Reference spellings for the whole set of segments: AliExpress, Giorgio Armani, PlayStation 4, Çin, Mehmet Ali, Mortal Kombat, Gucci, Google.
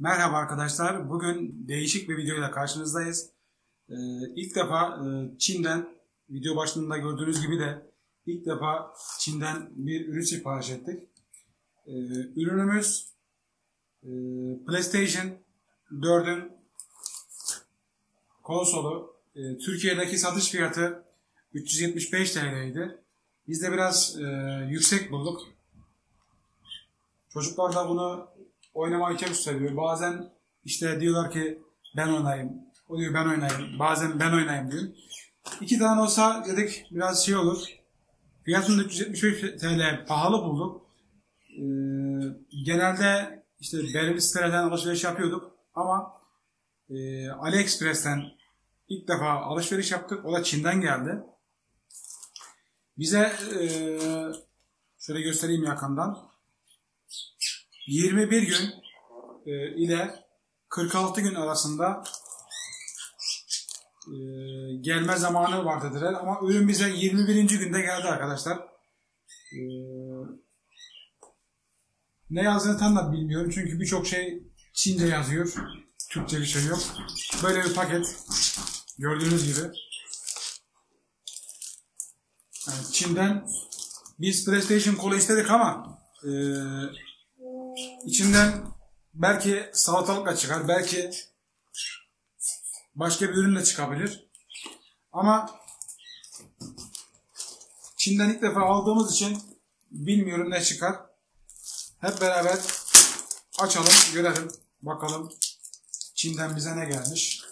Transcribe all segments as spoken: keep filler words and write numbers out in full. Merhaba arkadaşlar, bugün değişik bir videoyla karşınızdayız. Ee, ilk defa e, Çin'den, video başlığında gördüğünüz gibi de ilk defa Çin'den bir ürün sipariş ettik. Ee, ürünümüz e, PlayStation dördün konsolu. E, Türkiye'deki satış fiyatı üç yüz yetmiş beş T L idi. Biz de biraz e, yüksek bulduk. Çocuklar da bunu oynamayı çok seviyor. Bazen işte diyorlar ki ben oynayayım. O diyor ben oynayayım. Bazen ben oynayayım diyor. İki tane olsa dedik biraz şey olur. Fiyatını üç yüz yetmiş beş T L pahalı bulduk. Ee, genelde işte belirli sitelerden alışveriş yapıyorduk. Ama e, AliExpress'ten ilk defa alışveriş yaptık. O da Çin'den geldi. Bize e, şöyle göstereyim yakından. yirmi bir gün ile kırk altı gün arasında gelme zamanı var dediler. Ama ürün bize yirmi birinci günde geldi arkadaşlar. Ne yazdığını tam da bilmiyorum. Çünkü birçok şey Çince yazıyor. Türkçe bir şey yok. Böyle bir paket. Gördüğünüz gibi. Yani Çin'den biz PlayStation kolu istedik ama eee İçinden belki salatalıkla çıkar, belki başka bir ürünle çıkabilir. Ama Çin'den ilk defa aldığımız için bilmiyorum ne çıkar. Hep beraber açalım, görelim, bakalım Çin'den bize ne gelmiş.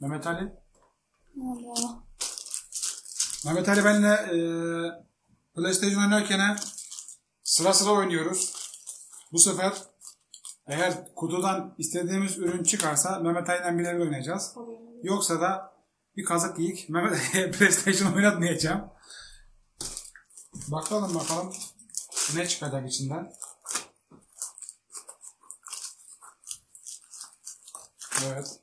Mehmet Ali. Allah. Mehmet Ali benimle e, PlayStation oynarken sıra sıra oynuyoruz. Bu sefer eğer kutudan istediğimiz ürün çıkarsa Mehmet Ali'den bile oynayacağız. Yoksa da bir kazık yiyip Mehmet Ali'ye PlayStation oynatmayacağım. Bakalım bakalım ne çıkacak içinden. Evet.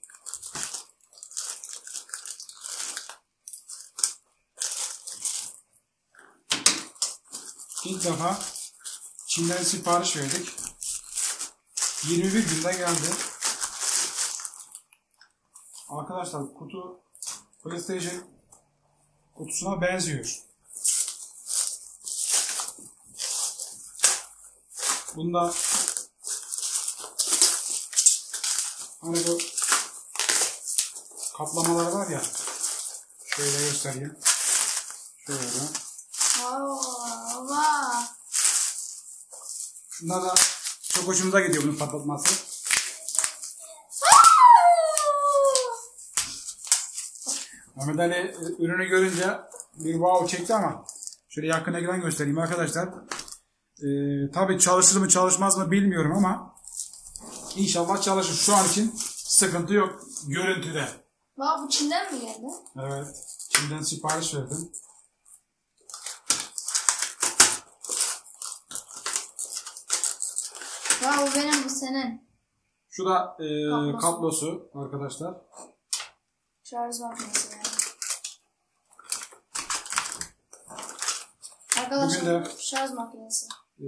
İlk defa Çin'den sipariş verdik. yirmi bir günde geldi. Arkadaşlar kutu PlayStation kutusuna benziyor. Bunda hani bu kaplamalar var ya. Şöyle göstereyim. Şöyle. Allah. Şunlar da çok hoşumuza gidiyor bunun patlatması. Mehmet Ali ürünü görünce bir wow çekti ama şöyle yakın ekran göstereyim arkadaşlar. Ee, tabii çalışır mı çalışmaz mı bilmiyorum ama inşallah çalışır. Şu an için sıkıntı yok görüntüde. Wow, bu Çin'den mi geldi? Evet, Çin'den sipariş verdim. Ya o benim, bu senin. Şu da e, kablosu. kablosu arkadaşlar. Şarj var mesela. Arkadaşlar bugün de, şarj makinesi. E,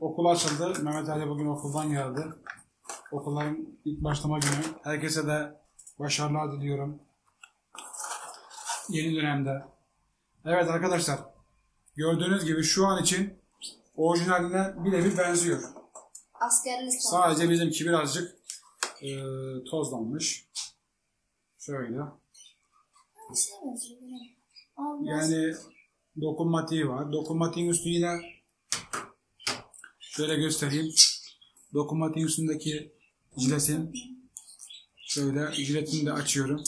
okul açıldı. Mehmet Ali bugün okuldan geldi. Okulların ilk başlama günü. Herkese de başarılar diliyorum. Yeni dönemde. Evet arkadaşlar. Gördüğünüz gibi şu an için orijinaline bile bir benziyor. Askerlik. Sadece bizimki birazcık e, tozlanmış. Şöyle. Yani dokunmatiği var. Dokunmatiğin üstü yine şöyle göstereyim. Dokunmatiğin üstündeki jiletin. Şöyle jiletini de açıyorum.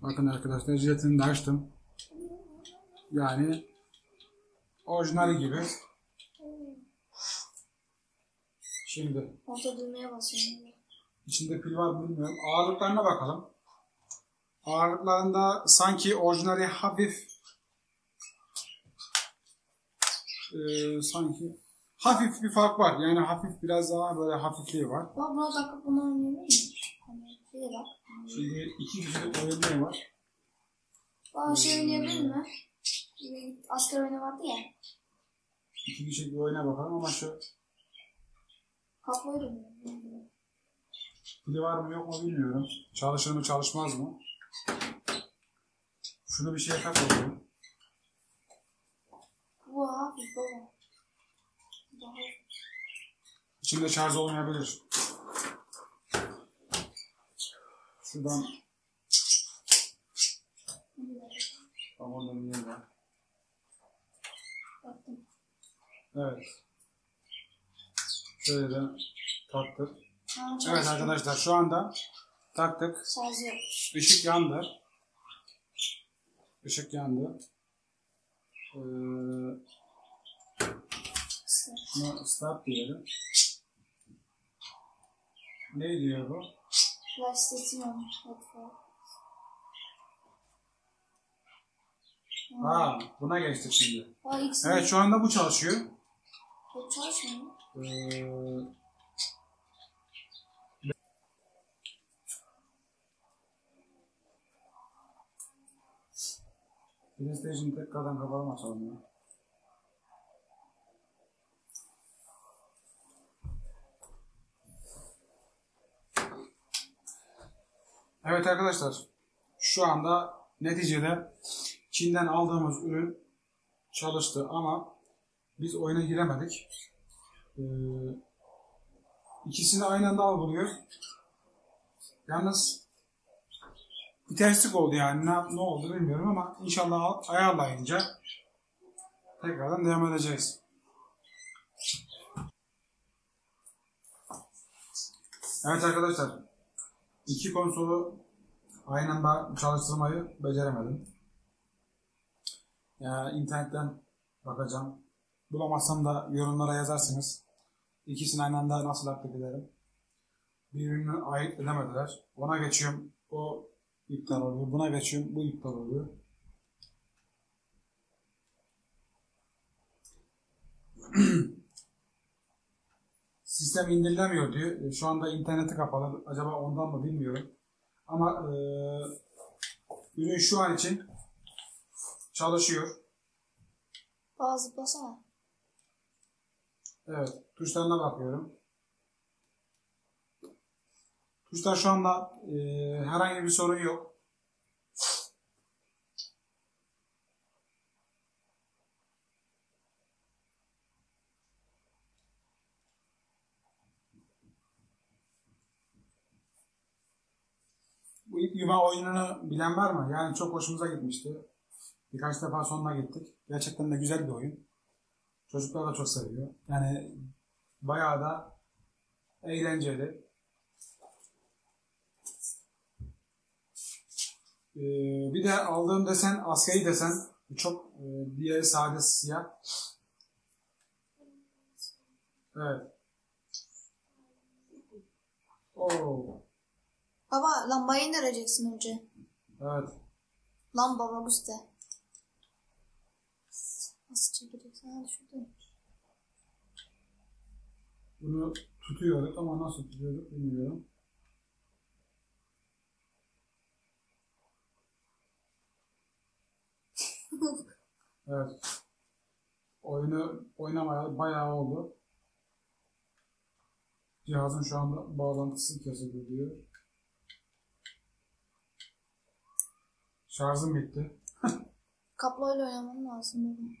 Bakın arkadaşlar jiletini de açtım. Yani orijinali gibi. Şimdi orta düğmeye basıyorum. İçinde pil var mı bilmiyorum. Ağırlıklarına bakalım. Ağırlıklarında sanki orijinali hafif e, sanki hafif bir fark var. Yani hafif biraz daha böyle hafifliği var. Bak buna bakıp bunu oynayabilir miyim? Şimdi iki güzel oynamaya var. Bana şey oynayabilir mi? Asker oyna vardı ya. İki güzel bir oyuna bakalım ama şu Kaplayalım. Pili var mı yok mu bilmiyorum. Çalışır mı çalışmaz mı? Şunu bir şeye takıyorum. Vaa güzel. İçinde şarj olmayabilir. Şuradan tam onların yerine. Evet. Şöyle de taktık. Evet arkadaşlar şu anda taktık. Işık yandı. Işık yandı. Ee, Bunu start diyelim. Ne diyor bu? Plastik olmuş. Aa, buna geçtik şimdi. Aa, evet şu anda bu çalışıyor. Bu çalışmıyor. Ee, PlayStation'ı tekrardan kapatalım açalım ya. Evet arkadaşlar, şu anda neticede Çin'den aldığımız ürün çalıştı ama biz oyuna giremedik. Ee, ikisini aynı anda algılıyor. Yalnız bir terslik oldu yani ne, ne oldu bilmiyorum ama inşallah ayarlayınca tekrardan devam edeceğiz. Evet arkadaşlar. İki konsolu aynı anda çalıştırmayı beceremedim. Yani internetten bakacağım. Bulamazsam da yorumlara yazarsınız. İkisini aynı anda nasıl aktif ederim? Birbirini ayırt edemediler. Ona geçiyorum. O iptal oluyor. Buna geçiyorum. Bu iptal oluyor. Sistem indirilemiyor diyor. Şu anda interneti kapalı. Acaba ondan mı bilmiyorum. Ama e, ürün şu an için çalışıyor. Bazı basana. Evet. Tuşlarına bakıyorum. Tuşlar şu anda e, herhangi bir sorun yok. Yuva oyununu bilen var mı? Yani çok hoşumuza gitmişti. Birkaç defa sonuna gittik. Gerçekten de güzel bir oyun. Çocuklar da çok seviyor. Yani bayağı da eğlenceli. Ee, bir de aldığım desen, askeri desen çok e, diğeri sade siyah. Evet. Oo. Baba lambayı indireceksin önce. Evet. Lamba baba üstte. Nasıl çekeceksin? Hadi şurada. Bunu tutuyorduk ama nasıl tutuyorduk bilmiyorum. Evet. Oyunu oynamaya bayağı oldu. Cihazın şu anda bağlantısı kesildi diyor. Şarjım bitti. Kaployla oynamam lazım benim.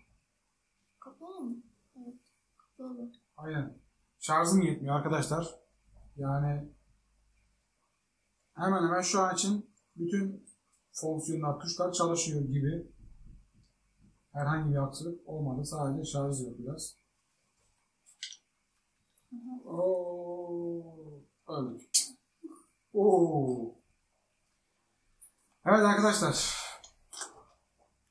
Kaployla mı? Evet. Kaployla. Aynen. Şarjım yetmiyor arkadaşlar. Yani hemen hemen şu an için bütün fonksiyonlar, tuşlar çalışıyor gibi. Herhangi bir aksılık olmadı. Sadece şarj yok biraz. Ooo. Öyle. Ooo. Evet arkadaşlar,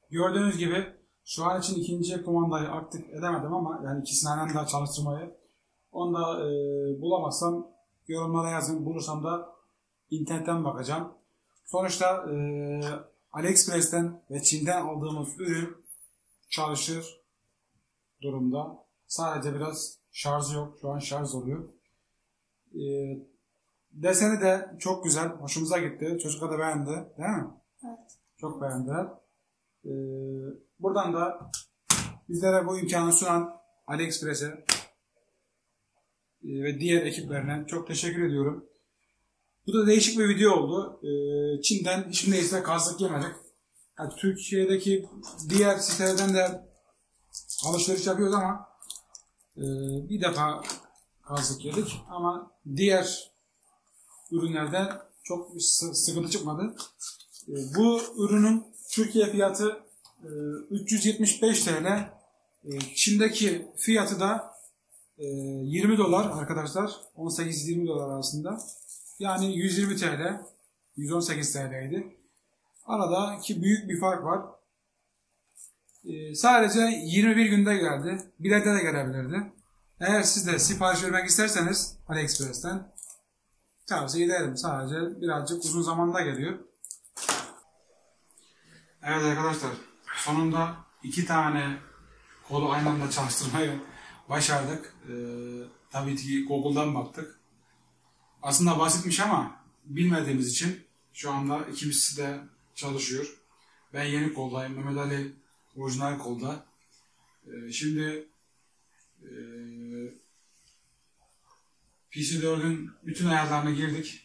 gördüğünüz gibi şu an için ikinci kumandayı aktif edemedim ama yani ikisini aynı anda çalıştırmayı. Onu da e, bulamazsam yorumlara yazın, bulursam da internetten bakacağım. Sonuçta e, AliExpress'ten ve Çin'den aldığımız ürün çalışır durumda. Sadece biraz şarjı yok, şu an şarj oluyor. E, Deseni de çok güzel, hoşumuza gitti. Çocuklar da beğendi, değil mi? Evet. Çok beğendiler. Ee, buradan da bizlere bu imkanı sunan AliExpress'e ve diğer ekiplerine çok teşekkür ediyorum. Bu da değişik bir video oldu. Çin'den hiç neyse kazık yemedik. Yani Türkiye'deki diğer sitelerden de alışveriş yapıyoruz ama bir defa kazık yedik. Ama diğer ürünlerde çok bir sıkıntı çıkmadı. Bu ürünün Türkiye fiyatı üç yüz yetmiş beş T L. Çin'deki fiyatı da yirmi dolar arkadaşlar. on sekiz yirmi dolar arasında. Yani yüz yirmi T L. yüz on sekiz T L'ydi. Aradaki büyük bir fark var. Sadece yirmi bir günde geldi. Bilete de gelebilirdi. Eğer siz de sipariş vermek isterseniz AliExpress'ten tavsiye ederim. Sadece birazcık uzun zamanda geliyor. Evet arkadaşlar, sonunda iki tane kolu aynı anda çalıştırmayı başardık. Ee, tabii ki Google'dan baktık. Aslında basitmiş ama bilmediğimiz için şu anda ikimiz de çalışıyor. Ben yeni koldayım, Mehmet Ali orijinal kolda. Ee, şimdi e, P C dördün bütün ayarlarına girdik.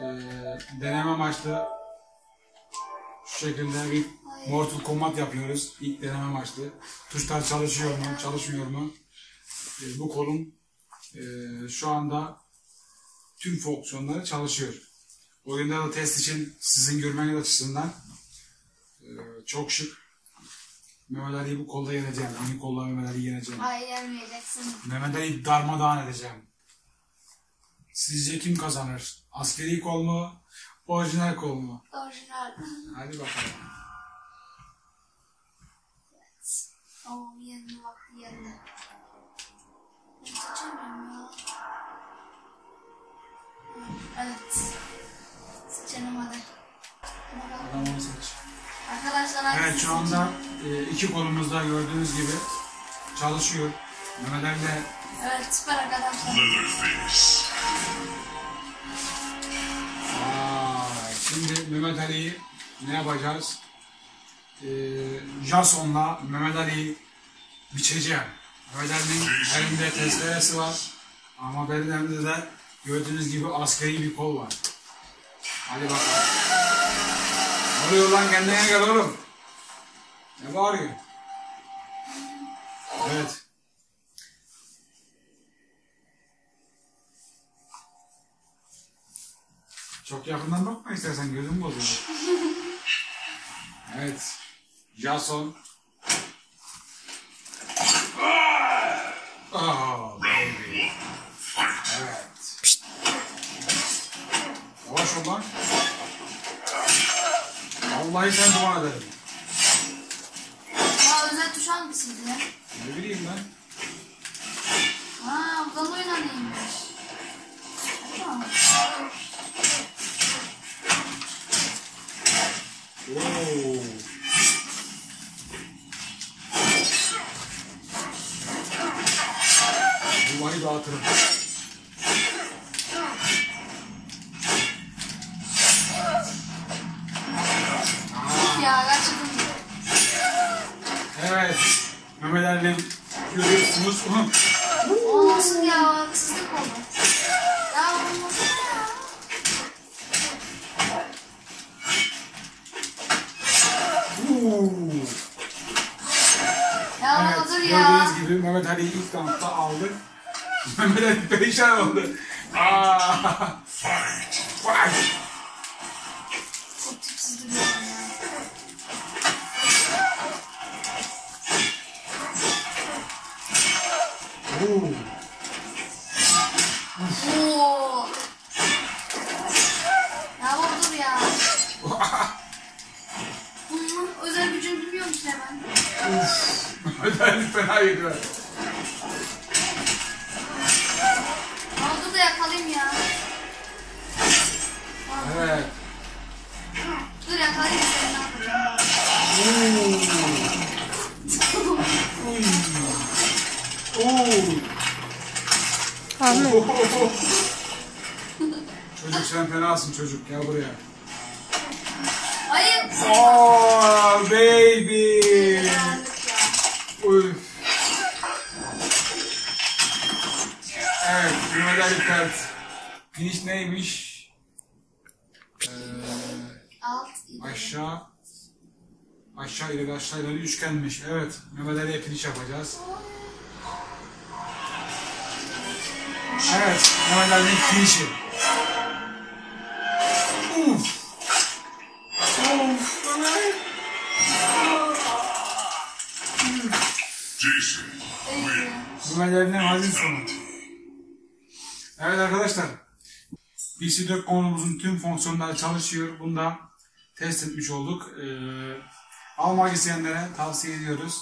Ee, deneme amaçlı şu şekilde bir Mortal Kombat yapıyoruz. İlk deneme amaçlı. Tuşlar çalışıyor mu, çalışmıyor mu? Ee, bu kolum e, şu anda tüm fonksiyonları çalışıyor. Oyunda da test için sizin görmeniz açısından e, çok şık. Mehmet Ali'yi bu kolda yeneceğim. Hangi kolla Mehmet Ali'yi yeneceğim? Hayır, yenmeyeceksin. Mehmet Ali'yi darmadağın edeceğim. Sizce kim kazanır? Askeri kol mu? Orijinal kol mu? Orijinal. Hadi bakalım. Evet. Oo, yanına bak, yanına. Evet. Seçelim hadi. Bakalım. Adamı seç. Arkadaşlar, evet, şu anda iki kolumuzda gördüğünüz gibi çalışıyor. Memelerle. Evet, süper arkadaşlar. Şimdi Mehmet Ali'yi ne yapacağız? Ee, Jason'la Mehmet Ali'yi biçeceğim. Mehmet Ali'nin elimde testeresi var. Ama benim elimde de gördüğünüz gibi askeri bir kol var. Hadi bakalım. Ne oluyor lan, kendine gel oğlum. Ne bağırıyor? Evet. Çok yakından bakma istersen, gözüm bozulur. Evet. Jason. Oh baby. Evet. Pişt. Yavaş ol lan. Vallahi sen duman ederim. Aa, özel tuş almışsın ya. Ne bileyim ben. Aa, bu da oyuna neymiş? Tamam. Wow. Dumayı dağıtırım. Ya, evet. Mehmet Ali'yi görüyorsunuz. Olsun ya. Kısık oldu. Ya olmasın ya. Ya, evet, gördüğünüz gibi Mehmet Ali'yi ilk kampta aldık. Mehmet Ali perişan oldu. Aaa! Çok tipsiz duruyor ya. Ooo! Ya dur ya. Bunun özel gücünü biliyor musun hemen? Özellik fena yediler. Oldu da yakalayayım ya. Evet. Dur yakalayayım seni, ne yapacağım? Ooo. Ooo. Çocuk sen fenasın çocuk. Gel buraya. Hayır. Oh baby. Öf. Evet, medal kart. Finish neymiş? Ee, aşağı. Aşağı ileri aşağı ileri üçgenmiş. Evet, medalya finish yapacağız. Evet, medalyanın finişi. Uf. Mehmet hazin sonu. Evet arkadaşlar, P C dört konumuzun tüm fonksiyonları çalışıyor. Bunda test etmiş olduk. Ee, almak isteyenlere tavsiye ediyoruz.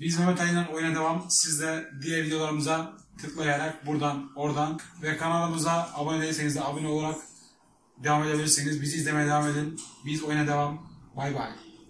Biz Mehmet Ali'yle oyuna devam. Siz de diğer videolarımıza tıklayarak buradan oradan ve kanalımıza abone değilseniz de abone olarak devam edebilirsiniz. Bizi izlemeye devam edin. Biz oyuna devam. Bay bay.